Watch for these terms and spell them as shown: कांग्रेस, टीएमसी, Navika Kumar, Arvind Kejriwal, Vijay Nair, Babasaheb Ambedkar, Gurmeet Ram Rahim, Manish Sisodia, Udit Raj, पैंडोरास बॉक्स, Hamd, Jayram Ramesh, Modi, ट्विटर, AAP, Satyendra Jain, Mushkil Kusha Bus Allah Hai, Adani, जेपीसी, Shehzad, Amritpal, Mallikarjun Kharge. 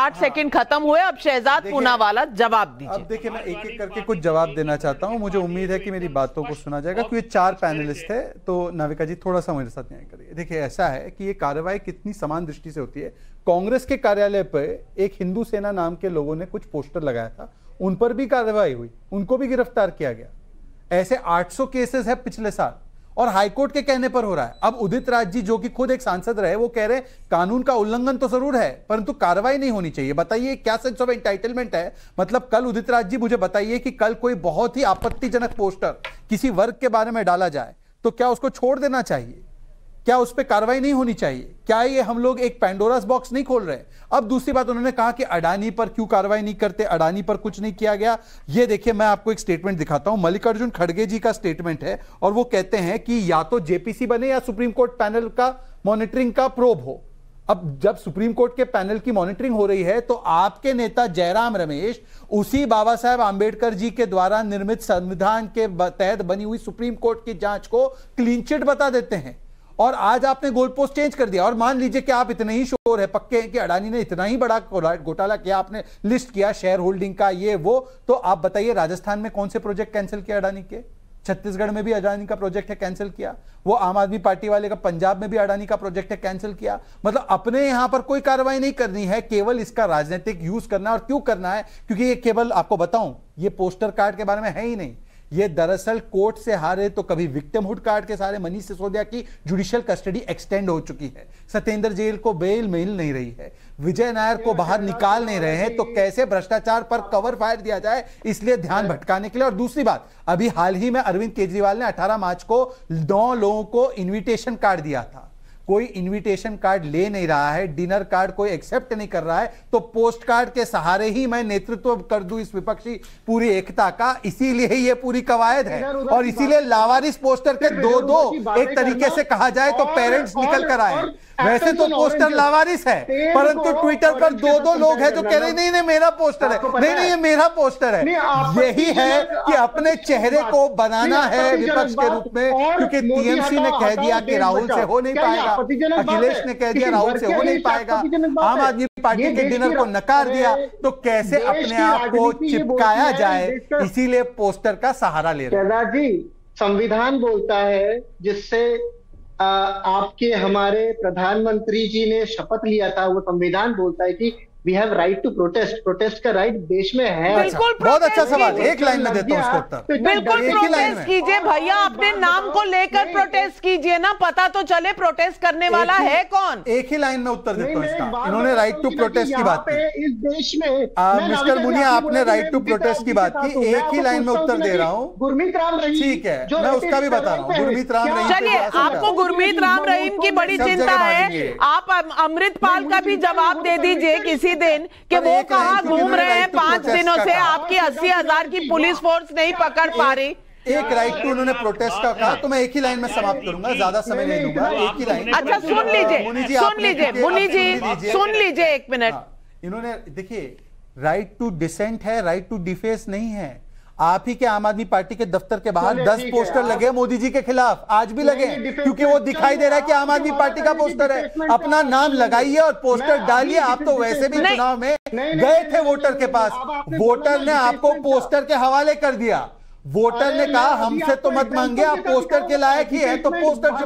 60 second खत्म हुए। अब शहजाद पूनावाला जवाब दीजिए। अब देखिए मैं एक एक करके कुछ जवाब देना चाहता हूं, मुझे उम्मीद है कि मेरी बातों को सुना जाएगा क्योंकि चार पैनलिस्ट है। तो नाविका जी थोड़ा सा मेरे साथ न्याय करिए। देखिए ऐसा है कि ये कार्रवाई कितनी समान दृष्टि से होती है। कांग्रेस के कार्यालय पर एक हिंदू सेना नाम के लोगों ने कुछ पोस्टर लगाया था, उन पर भी कार्रवाई हुई, उनको भी गिरफ्तार किया गया। ऐसे 800 केसेस है पिछले साल और हाईकोर्ट के कहने पर हो रहा है। अब उदित राज जी जो कि खुद एक सांसद रहे वो कह रहे हैं कानून का उल्लंघन तो जरूर है परंतु कार्रवाई नहीं होनी चाहिए। बताइए क्या सेंस ऑफ एंटाइटलमेंट है? मतलब कल उदित राज जी मुझे बताइए कि कल कोई बहुत ही आपत्तिजनक पोस्टर किसी वर्ग के बारे में डाला जाए तो क्या उसको छोड़ देना चाहिए? क्या उस पर कार्रवाई नहीं होनी चाहिए? क्या ये हम लोग एक पैंडोरास बॉक्स नहीं खोल रहे? अब दूसरी बात, उन्होंने कहा कि अडानी पर क्यों कार्रवाई नहीं करते, अडानी पर कुछ नहीं किया गया। ये देखिए मैं आपको एक स्टेटमेंट दिखाता हूं, मल्लिकार्जुन खड़गे जी का स्टेटमेंट है और वो कहते हैं कि या तो जेपीसी बने या सुप्रीम कोर्ट पैनल का मॉनिटरिंग का प्रोब हो। अब जब सुप्रीम कोर्ट के पैनल की मॉनिटरिंग हो रही है तो आपके नेता जयराम रमेश उसी बाबा साहेब आंबेडकर जी के द्वारा निर्मित संविधान के तहत बनी हुई सुप्रीम कोर्ट की जांच को क्लीन चिट बता देते हैं और आज आपने गोल पोस्ट चेंज कर दिया। और मान लीजिए कि आप इतने ही श्योर है, पक्के हैं कि अडानी ने इतना ही बड़ा घोटाला किया, आपने लिस्ट किया शेयर होल्डिंग का ये वो, तो आप बताइए राजस्थान में कौन से प्रोजेक्ट कैंसिल किया अडानी के? छत्तीसगढ़ में भी अडानी का प्रोजेक्ट है कैंसिल किया, वो आम आदमी पार्टी वाले का पंजाब में भी अडानी का प्रोजेक्ट है कैंसिल किया। मतलब अपने यहां पर कोई कार्रवाई नहीं करनी है, केवल इसका राजनीतिक यूज करना है। और क्यों करना है? क्योंकि ये केवल आपको बताऊं ये पोस्टर कार्ड के बारे में है ही नहीं, ये दरअसल कोर्ट से हारे तो कभी विक्टिमहुड कार्ड के सहारे मनीष सिसोदिया की जुडिशियल कस्टडी एक्सटेंड हो चुकी है, सत्येंद्र जेल को बेल मिल नहीं रही है, विजय नायर को बाहर निकाल नहीं रहे हैं, तो कैसे भ्रष्टाचार पर कवर फायर दिया जाए, इसलिए ध्यान भटकाने के लिए। और दूसरी बात, अभी हाल ही में अरविंद केजरीवाल ने 18 मार्च को 9 लोगों को इन्विटेशन कार्ड दिया था, कोई इन्विटेशन कार्ड ले नहीं रहा है, डिनर कार्ड कोई एक्सेप्ट नहीं कर रहा है, तो पोस्ट कार्ड के सहारे ही मैं नेतृत्व कर दूं इस विपक्षी पूरी एकता का। इसीलिए ये पूरी कवायद है और इसीलिए लावारिस पोस्टर के दो दो एक तरीके से कहा जाए तो पेरेंट्स निकल कर आए। वैसे तो पोस्टर लावारिस है परंतु ट्विटर पर दो दो लोग हैं जो कह रहे नहीं नहीं मेरा पोस्टर है, नहीं नहीं ये मेरा पोस्टर है। यही है कि अपने चेहरे को बनाना है विपक्ष के रूप में, क्योंकि टीएमसी ने कह दिया कि राहुल से हो नहीं पाएगा, अखिलेश ने कह दिया राहुल से हो नहीं पाएगा, आम आदमी पार्टी के डिनर को नकार दिया, तो कैसे अपने आप को चिपकाया जाए, इसीलिए पोस्टर का सहारा ले रहे हैं। शहजाद जी संविधान बोलता है, जिससे आपके हमारे प्रधानमंत्री जी ने शपथ लिया था, वो संविधान बोलता है कि we have right to protest, protest का राइट देश में है। बहुत अच्छा सवाल, एक लाइन में देता हूं उसको उत्तर। बिल्कुल प्रोटेस्ट कीजिए भैया, अपने नाम को लेकर प्रोटेस्ट कीजिए ना, पता तो चले प्रोटेस्ट करने वाला है कौन। एक ही लाइन में उत्तर देता हूं इसका, इन्होंने राइट टू प्रोटेस्ट की बात की, इस देश में मिस्टर मुनिया आपने राइट टू प्रोटेस्ट की बात की, एक ही लाइन में उत्तर दे रहा हूँ। गुरमीत राम रहीम, ठीक है मैं उसका भी बता रहा हूँ, गुरमीत राम रहीम। चलिए आपको गुरमीत राम रहीम की बड़ी चिंता है, आप अमृतपाल का भी जवाब दे दीजिए किसी दिन कि वो कहां घूम रहे हैं 5 दिनों से, आपकी 80,000 की पुलिस फोर्स नहीं पकड़ पा रही। एक राइट टू उन्होंने प्रोटेस्ट का कहा, तो मैं एक ही लाइन में समाप्त करूंगा, ज्यादा समय नहीं दूंगा, एक ही लाइन। अच्छा सुन लीजिए एक मिनट, इन्होंने देखिए राइट टू डिसेंट है, राइट टू डिफेस नहीं है। आप ही के आम आदमी पार्टी के दफ्तर के बाहर 10 पोस्टर लगे मोदी जी के खिलाफ, आज भी लगे, क्योंकि वो दिखाई दे रहा है कि आम आदमी पार्टी का पोस्टर है। अपना नाम लगाइए और पोस्टर डालिए। आप तो वैसे भी चुनाव में गए थे वोटर के पास, वोटर ने आपको पोस्टर के हवाले कर दिया, वोटर ने कहा हमसे तो मत मांगे, आप पोस्टर के लायक ही है तो पोस्टर